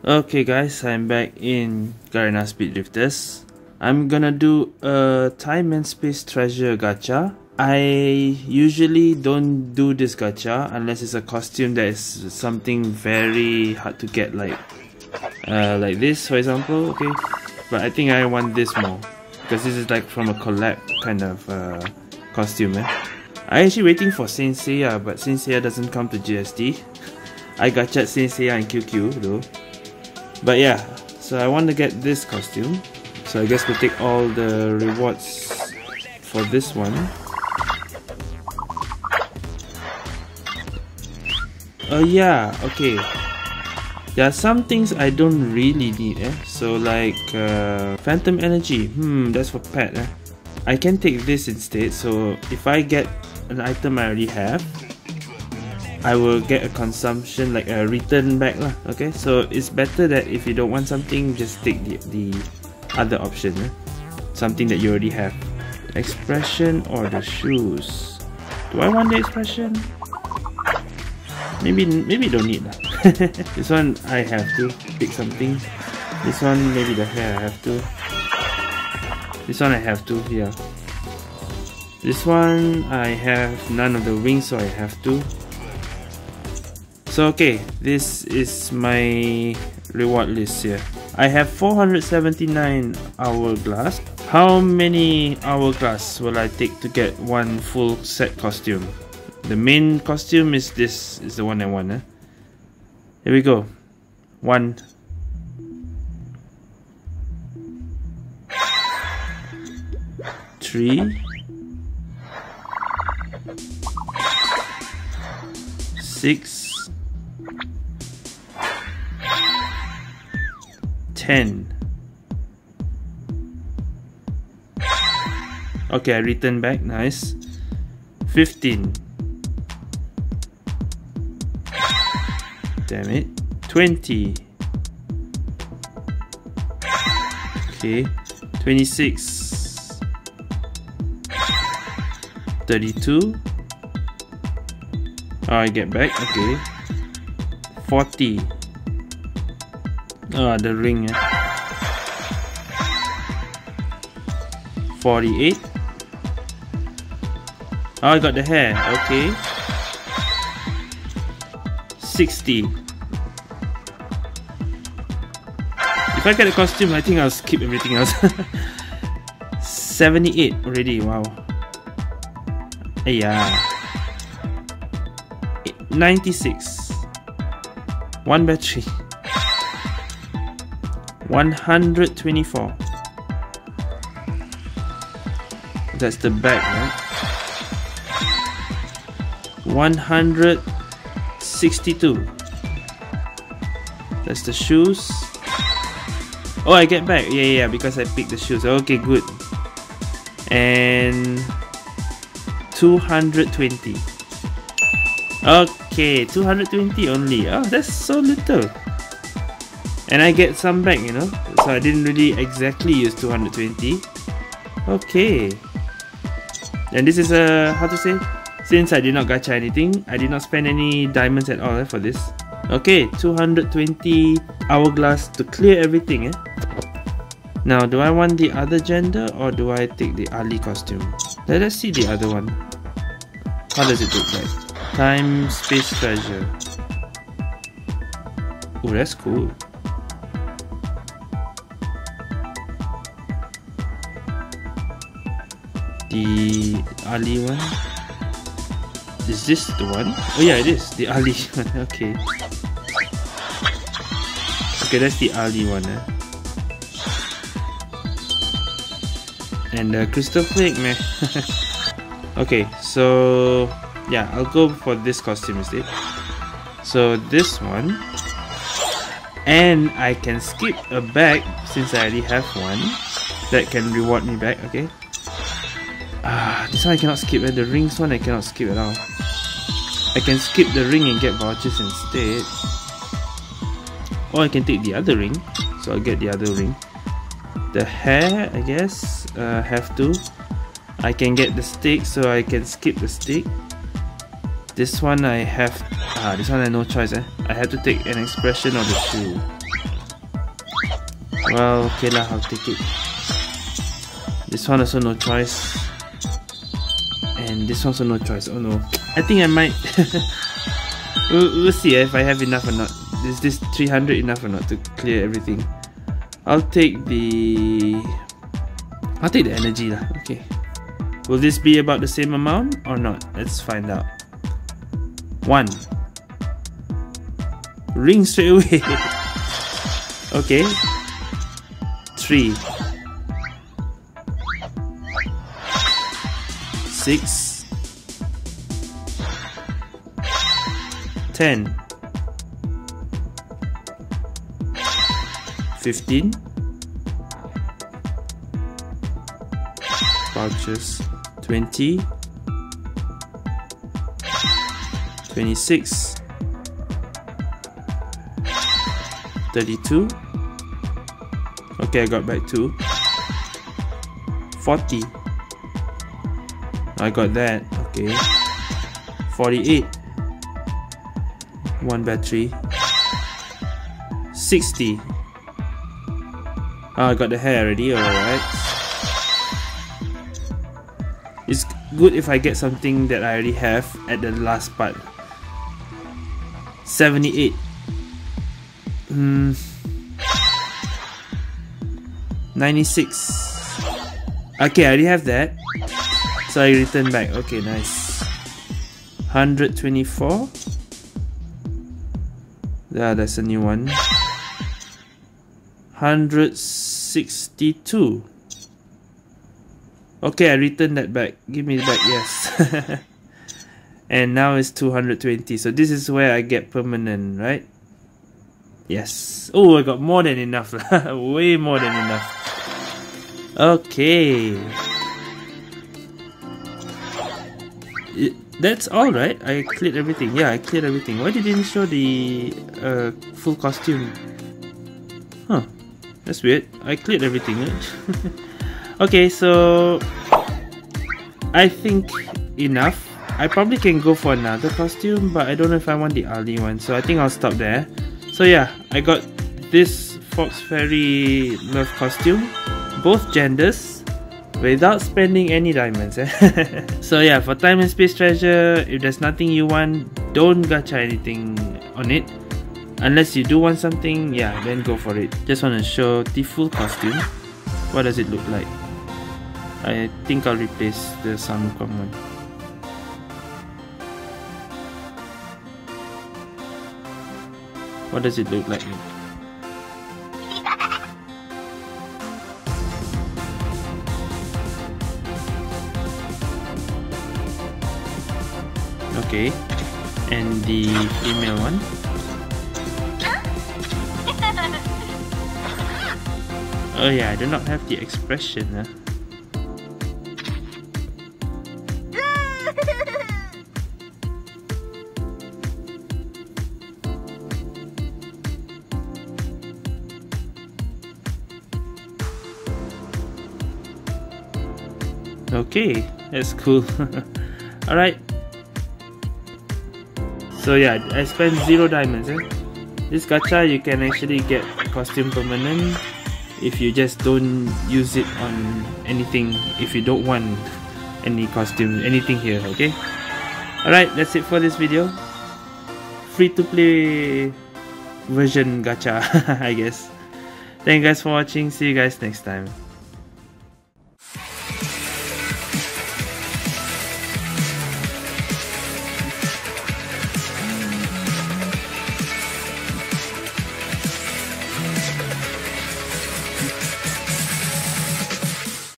Okay guys, I'm back in Garena Speedrifters. I'm gonna do a time and space treasure gacha. I usually don't do this gacha unless it's a costume that is something very hard to get, like this for example, okay? But I think I want this more, because this is like from a collab kind of costume, eh? I'm actually waiting for Saint Seiya, but Saint Seiya doesn't come to GST. I gacha'd Saint Seiya and QQ though. But yeah, so I want to get this costume. So I guess we'll take all the rewards for this one. Oh yeah, okay. There are some things I don't really need, eh? So like Phantom Energy, that's for pet, eh? I can take this instead, so if I get an item I already have, I will get a consumption, like a return back lah, okay? So it's better that if you don't want something, just take the other option, eh? Something that you already have. Expression or the shoes? Do I want the expression? Maybe don't need lah. This one I have to pick something. This one maybe the hair I have to. This one I have to, yeah. This one I have none of the wings, so I have to. So okay, this is my reward list here. I have 479 hourglass. How many hourglass will I take to get one full set costume? The main costume is this, is the one I want. Eh? Here we go. One. Three. Six. 10. Okay, I return back, nice. 15. Damn it. 20. Okay. 26. 32. Oh, I get back, okay. 40. Ah, the ring, eh? 48. Oh, I got the hair, okay. 60. If I get a costume, I think I'll skip everything else. 78 already, wow. Yeah. 96. One battery. 124. That's the back, right? 162. That's the shoes. Oh, I get back. Yeah, because I picked the shoes. Okay, good. And 220. Okay, 220 only. Oh, that's so little. And I get some back, you know, so I didn't really exactly use 220. Okay. And this is a, how to say, since I did not gacha anything, I did not spend any diamonds at all, eh, for this. Okay, 220 hourglass to clear everything, eh. Now, do I want the other gender or do I take the Ali costume? Let's see the other one. How does it look like? Time, space, treasure. Oh, that's cool. The Ali one? Is this the one? Oh yeah, it is. The Ali one. Okay. Okay, that's the Ali one. Eh? And the crystal flake, man. Okay, so yeah, I'll go for this costume instead. So this one. And I can skip a bag since I already have one. That can reward me back, okay? Ah, this one I cannot skip, and the rings one I cannot skip at all. I can skip the ring and get vouchers instead. Or I can take the other ring, so I'll get the other ring. The hair, I guess, have to. I can get the stick, so I can skip the stick. This one I have, this one I have no choice, eh? I have to take an expression of the shoe. Well, okay lah, I'll take it. This one also no choice. And this one's also no choice. Oh no. I think I might. We'll see if I have enough or not. Is this 300 enough or not to clear everything? I'll take the energy lah. Okay. Will this be about the same amount or not? Let's find out. 1. Ring straight away. Okay. 3. 6. 10. 15 pouches, 20, 26, 32. Okay, I got back 2. 40. I got that. Okay. 48. 1 battery. 60. I got the hair already, alright. It's good if I get something that I already have at the last part. 78. Hmm. 96. Okay, I already have that. So I return back. Okay, nice. 124. Yeah, that's a new one. 162. Okay, I returned that back. Give me back, yes. And now it's 220. So this is where I get permanent, right? Yes. Oh, I got more than enough. Way more than enough. Okay. That's all, right? I cleared everything. Yeah, I cleared everything. Why didn't it show the full costume? Huh. That's weird. I cleared everything. Okay, so I think enough. I probably can go for another costume, but I don't know if I want the Ali one, so I think I'll stop there. So yeah, I got this Fox Fairy love costume, both genders, without spending any diamonds. So yeah, for time and space treasure, if there's nothing you want, don't gacha anything on it. Unless you do want something, yeah, then go for it. Just want to show the full costume. What does it look like? I think I'll replace the Sun one. What does it look like? Okay, and the female one. Oh yeah, I do not have the expression, huh? Okay, that's cool. Alright. So yeah, I spent 0 diamonds, eh? This gacha you can actually get costume permanent if you just don't use it on anything, if you don't want any costume, anything here, okay? Alright, that's it for this video. Free to play version gacha, I guess. Thank you guys for watching, see you guys next time.